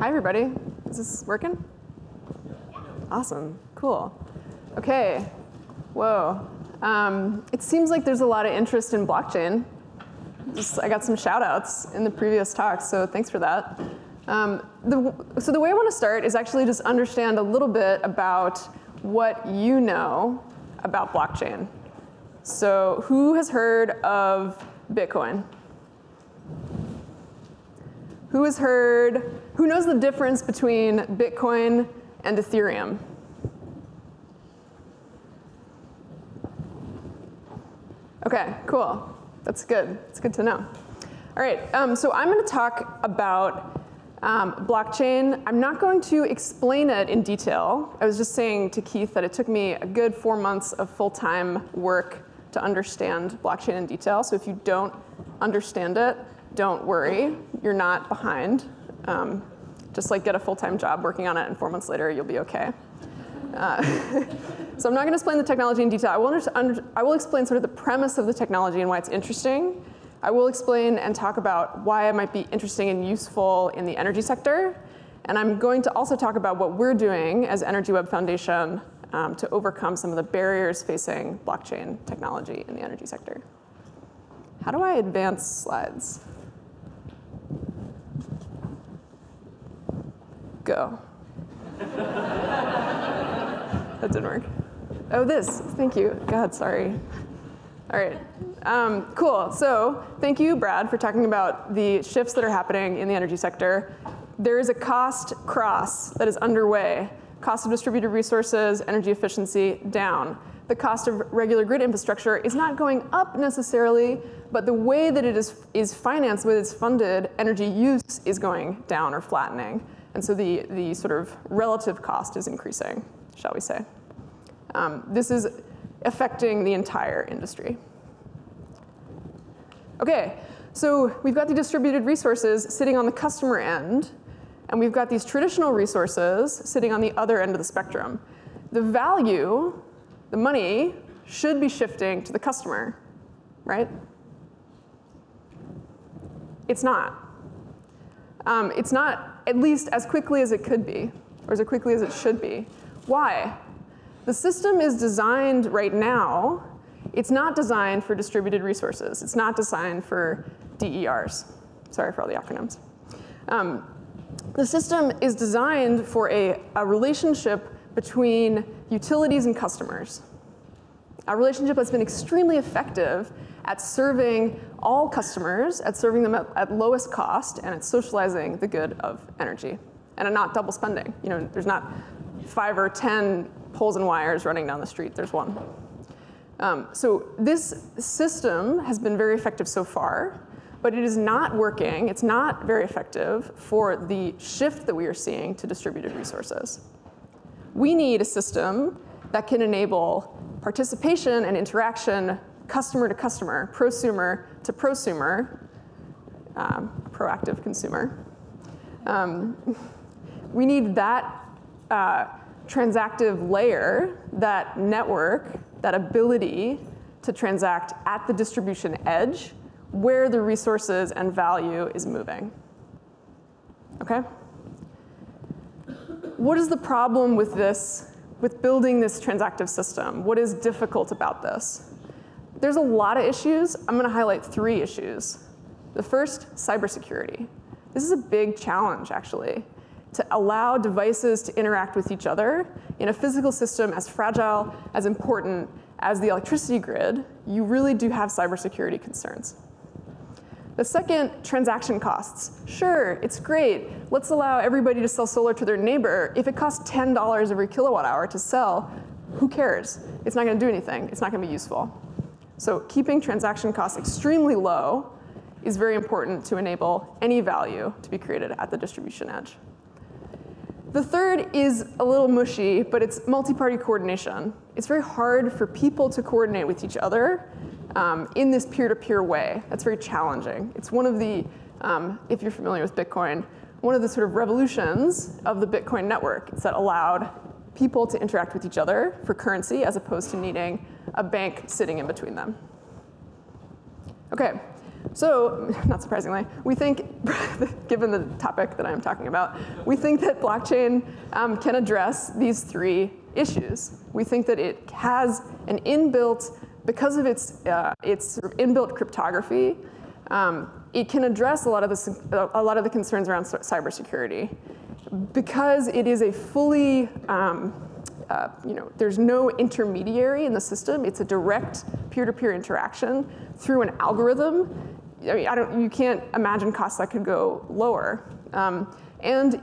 Hi, everybody. Is this working? Awesome. Cool. OK. Whoa. It seems like there's a lot of interest in blockchain. I got some shout outs in the previous talks, so thanks for that. So the way I want to start is actually just understand a little bit about what you know about blockchain. So who has heard of Bitcoin? Who has heard, who knows the difference between Bitcoin and Ethereum? OK, cool. That's good. It's good to know. All right, so I'm going to talk about blockchain. I'm not going to explain it in detail. I was just saying to Keith that it took me a good 4 months of full-time work to understand blockchain in detail. So if you don't understand it, don't worry. You're not behind. Just like get a full-time job working on it, and 4 months later, you'll be OK. So I'm not going to explain the technology in detail. I will explain sort of the premise of the technology and why it's interesting. I will explain and talk about why it might be interesting and useful in the energy sector. And I'm going to also talk about what we're doing as Energy Web Foundation to overcome some of the barriers facing blockchain technology in the energy sector. How do I advance slides? Go. That didn't work. Oh, this. Thank you. God, sorry. All right. Cool. So thank you, Brad, for talking about the shifts that are happening in the energy sector. There is a cost cross that is underway. Cost of distributed resources, energy efficiency, down. The cost of regular grid infrastructure is not going up necessarily, but the way that it is financed, the way it's funded, energy use is going down or flattening. And so the sort of relative cost is increasing, shall we say. This is affecting the entire industry. OK, so we've got the distributed resources sitting on the customer end, and we've got these traditional resources sitting on the other end of the spectrum. The value, the money, should be shifting to the customer, right? It's not. It's not, at least as quickly as it could be, or as quickly as it should be. Why? The system is designed right now. It's not designed for distributed resources. It's not designed for DERs. Sorry for all the acronyms. The system is designed for a relationship between utilities and customers, a relationship that's been extremely effective at serving all customers, at serving them at lowest cost, and at socializing the good of energy, and at not double spending. You know, there's not 5 or 10 poles and wires running down the street. There's one. So this system has been very effective so far, but it is not working. It's not very effective for the shift that we are seeing to distributed resources. We need a system that can enable participation and interaction, customer to customer, prosumer to prosumer, proactive consumer. We need that transactive layer, that network, that ability to transact at the distribution edge where the resources and value is moving. OK? What is the problem with this, with building this transactive system? What is difficult about this? There's a lot of issues. I'm going to highlight 3 issues. The first, cybersecurity. This is a big challenge, actually, to allow devices to interact with each other in a physical system as fragile, as important as the electricity grid. You really do have cybersecurity concerns. The second, transaction costs. Sure, it's great. Let's allow everybody to sell solar to their neighbor. If it costs $10 every kilowatt hour to sell, who cares? It's not going to do anything. It's not going to be useful. So keeping transaction costs extremely low is very important to enable any value to be created at the distribution edge. The third is a little mushy, but it's multi-party coordination. It's very hard for people to coordinate with each other in this peer-to-peer way. That's very challenging. It's one of the, if you're familiar with Bitcoin, one of the sort of revolutions of the Bitcoin network. It's that allowed people to interact with each other for currency as opposed to needing a bank sitting in between them. OK, So, not surprisingly, we think, given the topic that I'm talking about, we think that blockchain can address these three issues. We think that it has an inbuilt, because of its inbuilt cryptography, it can address a lot of the concerns around cybersecurity, because it is a fully there's no intermediary in the system. It's a direct peer-to-peer interaction through an algorithm. I mean, you can't imagine costs that could go lower. And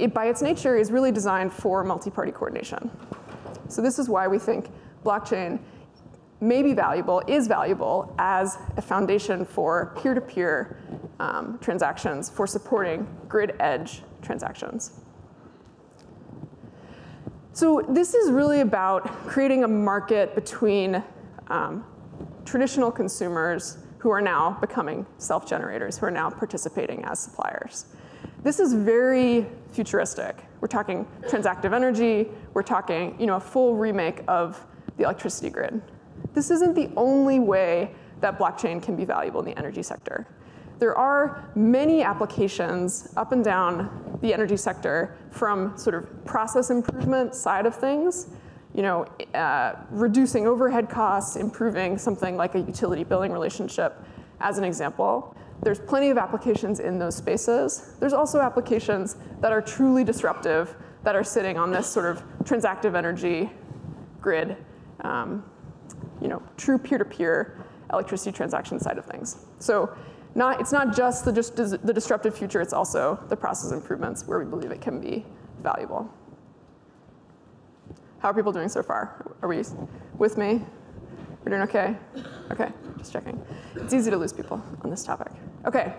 it, by its nature, is really designed for multi-party coordination. So this is why we think blockchain may be valuable, is valuable as a foundation for peer-to-peer transactions, for supporting grid edge transactions. So this is really about creating a market between traditional consumers who are now becoming self-generators, who are now participating as suppliers. This is very futuristic. We're talking transactive energy. We're talking, a full remake of the electricity grid. This isn't the only way that blockchain can be valuable in the energy sector. There are many applications up and down the energy sector, from sort of process improvement side of things, reducing overhead costs, improving something like a utility billing relationship, as an example. There's plenty of applications in those spaces. There's also applications that are truly disruptive, that are sitting on this sort of transactive energy grid, true peer-to-peer electricity transaction side of things. So, it's not just the disruptive future, it's also the process improvements where we believe it can be valuable. How are people doing so far? Are we with me? We're doing okay? Okay, just checking. It's easy to lose people on this topic. Okay,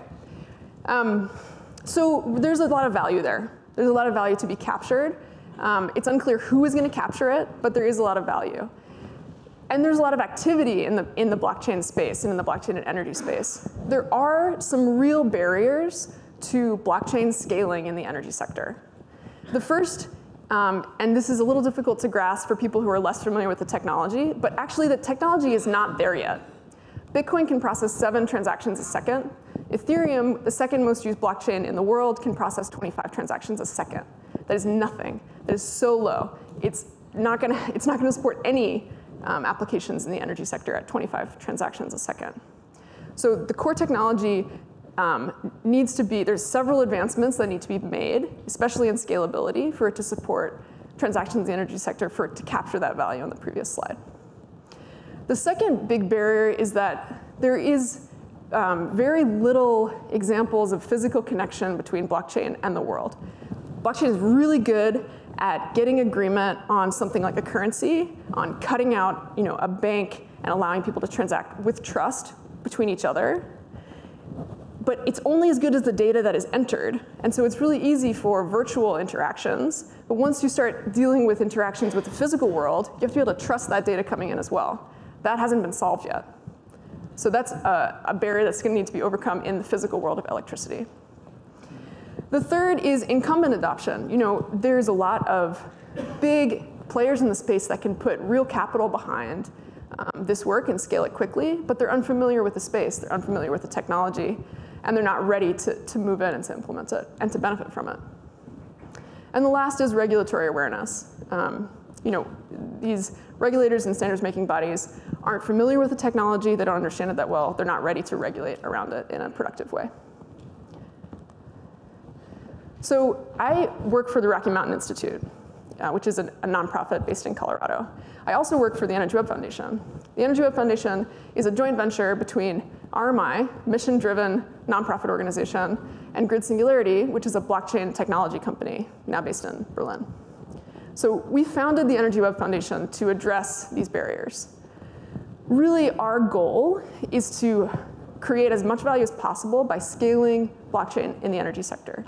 so there's a lot of value there. There's a lot of value to be captured. It's unclear who is gonna capture it, but there is a lot of value. And there's a lot of activity in the blockchain space and in the blockchain and energy space. There are some real barriers to blockchain scaling in the energy sector. The first, and this is a little difficult to grasp for people who are less familiar with the technology, but actually the technology is not there yet. Bitcoin can process 7 transactions a second. Ethereum, the second most used blockchain in the world, can process 25 transactions a second. That is nothing. That is so low. It's not gonna support any applications in the energy sector at 25 transactions a second. So the core technology needs to be, there's several advancements that need to be made, especially in scalability, for it to support transactions in the energy sector, for it to capture that value on the previous slide. The second big barrier is that there is very little examples of physical connection between blockchain and the world. Blockchain is really good at getting agreement on something like a currency, on cutting out a bank and allowing people to transact with trust between each other. But it's only as good as the data that is entered. And so it's really easy for virtual interactions. But once you start dealing with interactions with the physical world, you have to be able to trust that data coming in as well. That hasn't been solved yet. So that's a barrier that's going to need to be overcome in the physical world of electricity. The third is incumbent adoption. There's a lot of big players in the space that can put real capital behind this work and scale it quickly, but they're unfamiliar with the space, they're unfamiliar with the technology, and they're not ready to move in and to implement it and to benefit from it. And the last is regulatory awareness. These regulators and standards-making bodies aren't familiar with the technology, they don't understand it that well, they're not ready to regulate around it in a productive way. So I work for the Rocky Mountain Institute, which is a nonprofit based in Colorado. I also work for the Energy Web Foundation. The Energy Web Foundation is a joint venture between RMI, mission-driven nonprofit organization, and Grid Singularity, which is a blockchain technology company now based in Berlin. So we founded the Energy Web Foundation to address these barriers. Really, our goal is to create as much value as possible by scaling blockchain in the energy sector.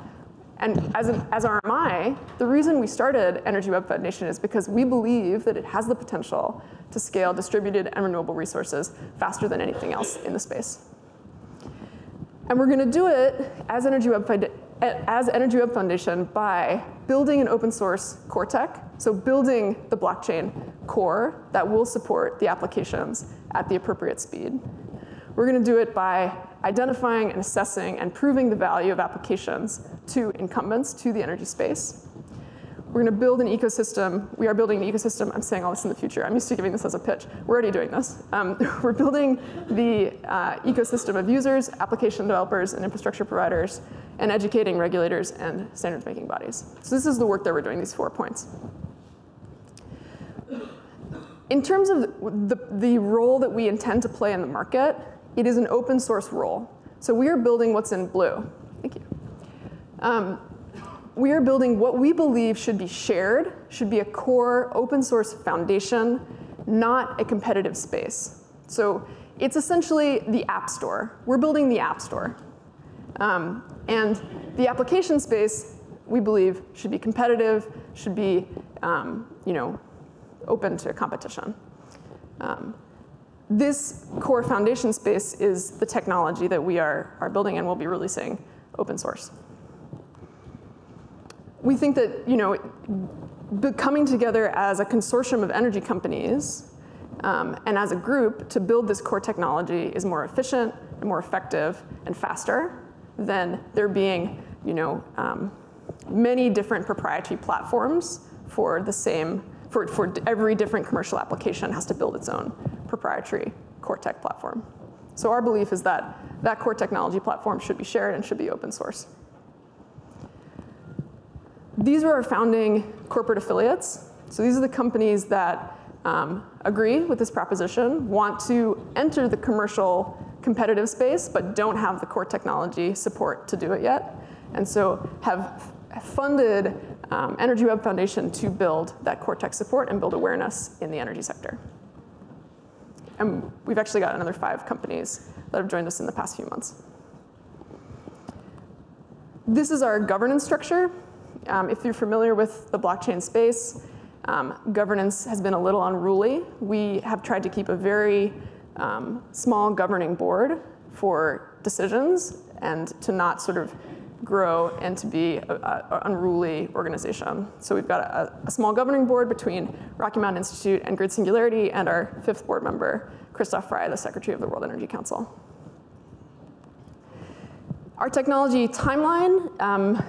And as RMI, the reason we started Energy Web Foundation is because we believe that it has the potential to scale distributed and renewable resources faster than anything else in the space. And we're going to do it as Energy Web Foundation by building an open source core tech, so building the blockchain core that will support the applications at the appropriate speed. We're going to do it by identifying and assessing and proving the value of applications to incumbents, to the energy space. We're going to build an ecosystem. We are building an ecosystem. I'm saying all this in the future. I'm used to giving this as a pitch. We're already doing this. We're building the ecosystem of users, application developers, and infrastructure providers, and educating regulators and standards-making bodies. So this is the work that we're doing, these 4 points. In terms of the role that we intend to play in the market, it is an open source role. So we are building what's in blue. Thank you. We are building what we believe should be shared, should be a core open source foundation, not a competitive space. So it's essentially the app store. We're building the app store. And the application space, we believe, should be competitive, should be open to competition. This core foundation space is the technology that we are building and will be releasing open source. We think that coming together as a consortium of energy companies and as a group to build this core technology is more efficient, and more effective, and faster than there being many different proprietary platforms for the same for every different commercial application has to build its own proprietary core tech platform. So our belief is that that core technology platform should be shared and should be open source. These are our founding corporate affiliates. So these are the companies that agree with this proposition, want to enter the commercial competitive space, but don't have the core technology support to do it yet. And so have funded Energy Web Foundation to build that core tech support and build awareness in the energy sector. And we've actually got another 5 companies that have joined us in the past few months. This is our governance structure. If you're familiar with the blockchain space, governance has been a little unruly. We have tried to keep a very small governing board for decisions and to not sort of grow and to be an unruly organization. So we've got a small governing board between Rocky Mountain Institute and Grid Singularity and our 5th board member, Christoph Frey, the Secretary of the World Energy Council. Our technology timeline,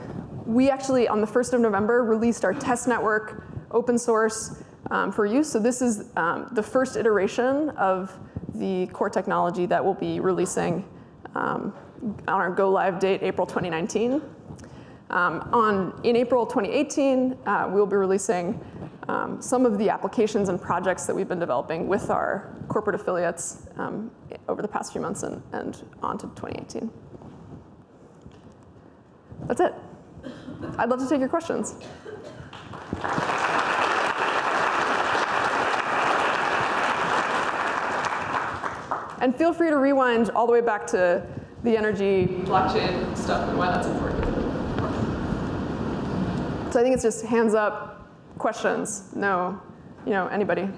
we actually, on the 1st of November, released our test network open source for use. So this is the first iteration of the core technology that we'll be releasing on our go live date, April 2019. In April 2018, we'll be releasing some of the applications and projects that we've been developing with our corporate affiliates over the past few months and on to 2018. That's it. I'd love to take your questions. And feel free to rewind all the way back to the energy blockchain stuff and why that's important. So I think it's just hands up, questions. No, anybody.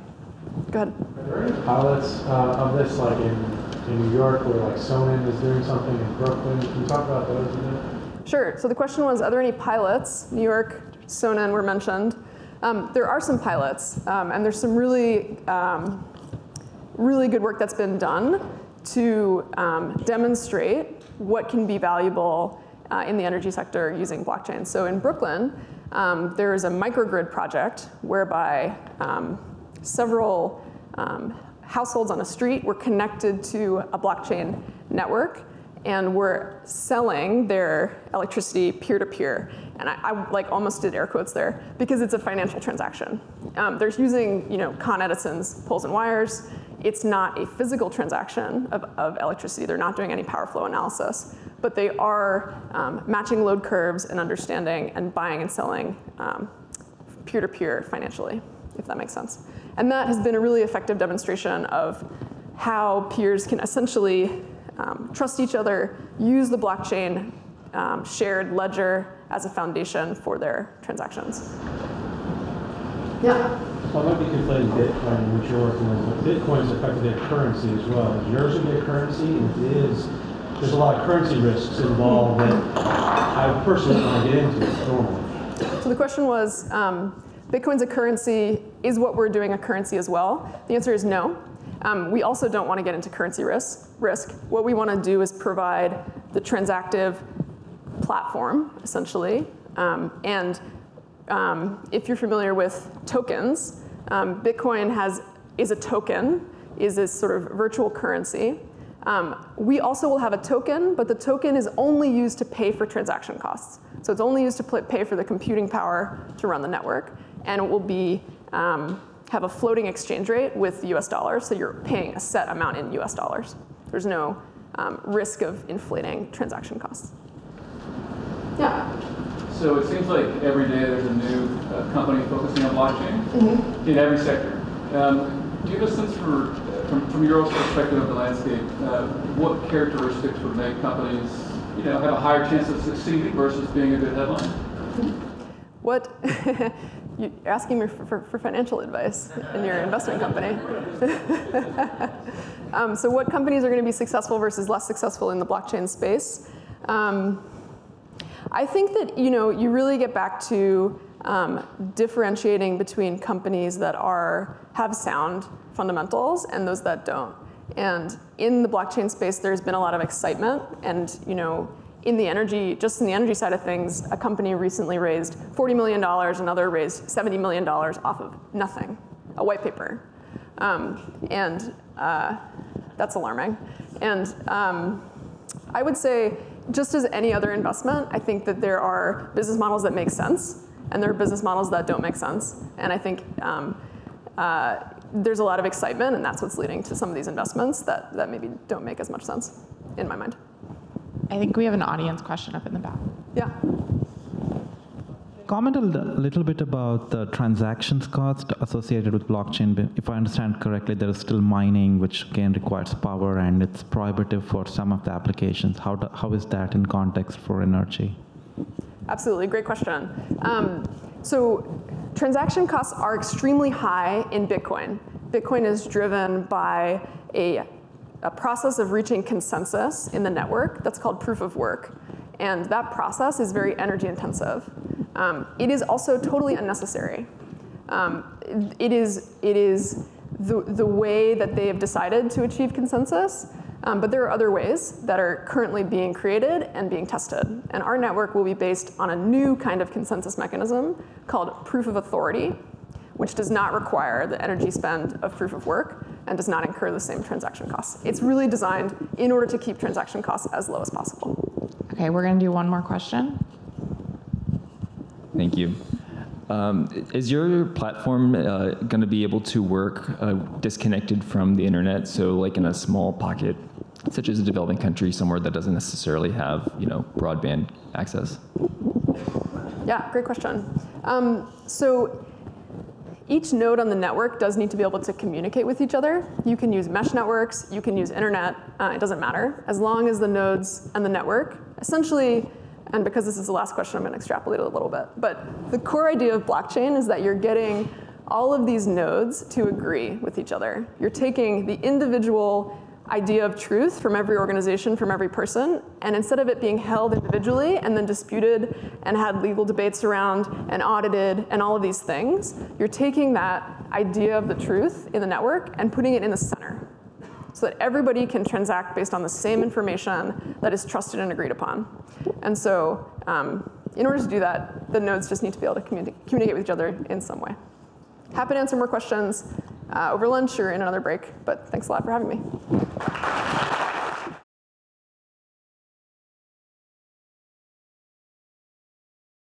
Go ahead. Are there any pilots of this, like in New York, where like Sonnen is doing something in Brooklyn? Can you talk about those a bit? Sure, so the question was, are there any pilots? New York, Sonnen were mentioned. There are some pilots, and there's some really, really good work that's been done to demonstrate what can be valuable in the energy sector using blockchain. So in Brooklyn, there is a microgrid project whereby several households on a street were connected to a blockchain network and were selling their electricity peer-to-peer. And I like almost did air quotes there because it's a financial transaction. There's using Con Edison's poles and wires. It's not a physical transaction of electricity. They're not doing any power flow analysis, but they are matching load curves and understanding and buying and selling peer-to-peer financially, if that makes sense. And that has been a really effective demonstration of how peers can essentially trust each other, use the blockchain shared ledger as a foundation for their transactions. Yeah? Well, I might be conflating Bitcoin and what you're working on, but Bitcoin is effectively a currency as well. Is yours a good currency? If it is, there's a lot of currency risks involved that I personally don't want to get into normally. So the question was, Bitcoin's a currency, is what we're doing a currency as well? The answer is no. We also don't want to get into currency risk. What we want to do is provide the transactive platform, essentially. If you're familiar with tokens, Bitcoin is a token, is this sort of virtual currency. We also will have a token, but the token is only used to pay for transaction costs. So it's only used to pay for the computing power to run the network, and it will be have a floating exchange rate with US dollars, so you're paying a set amount in US dollars. There's no risk of inflating transaction costs. Yeah? So it seems like every day there's a new company focusing on blockchain in every sector. Do you have a sense for, from your own perspective of the landscape, what characteristics would make companies have a higher chance of succeeding versus being a good headline? What? You're asking me for financial advice in your investment company. So what companies are going to be successful versus less successful in the blockchain space? I think that you really get back to differentiating between companies that have sound fundamentals and those that don't. And in the blockchain space, there's been a lot of excitement, and just in the energy side of things, a company recently raised $40 million, another raised $70 million off of nothing, a white paper. That's alarming. And I would say, just as any other investment, I think that there are business models that make sense, and there are business models that don't make sense. And I think there's a lot of excitement, and that's what's leading to some of these investments that maybe don't make as much sense, in my mind. I think we have an audience question up in the back. Yeah. Comment a little bit about the transactions cost associated with blockchain. If I understand correctly, there is still mining, which again requires power, and it's prohibitive for some of the applications. How is that in context for energy? Absolutely, great question. So transaction costs are extremely high in Bitcoin. Bitcoin is driven by a process of reaching consensus in the network that's called proof of work. And that process is very energy intensive. It is also totally unnecessary. It is the way that they have decided to achieve consensus, but there are other ways that are currently being created and being tested. And our network will be based on a new kind of consensus mechanism called proof of authority, which does not require the energy spend of proof of work and does not incur the same transaction costs. It's really designed in order to keep transaction costs as low as possible. Okay, we're going to do one more question. Thank you. Is your platform going to be able to work disconnected from the internet, so like in a small pocket, such as a developing country, somewhere that doesn't necessarily have broadband access? Yeah, great question. So each node on the network does need to be able to communicate with each other. You can use mesh networks, you can use internet, it doesn't matter. As long as the nodes and the network, essentially, and because this is the last question, I'm gonna extrapolate it a little bit, but the core idea of blockchain is that you're getting all of these nodes to agree with each other. You're taking the individual idea of truth from every organization, from every person, and instead of it being held individually and then disputed and had legal debates around and audited and all of these things, you're taking that idea of the truth in the network and putting it in the center so that everybody can transact based on the same information that is trusted and agreed upon. And so in order to do that, the nodes just need to be able to communicate with each other in some way. Happy to answer more questions over lunch or in another break, but thanks a lot for having me.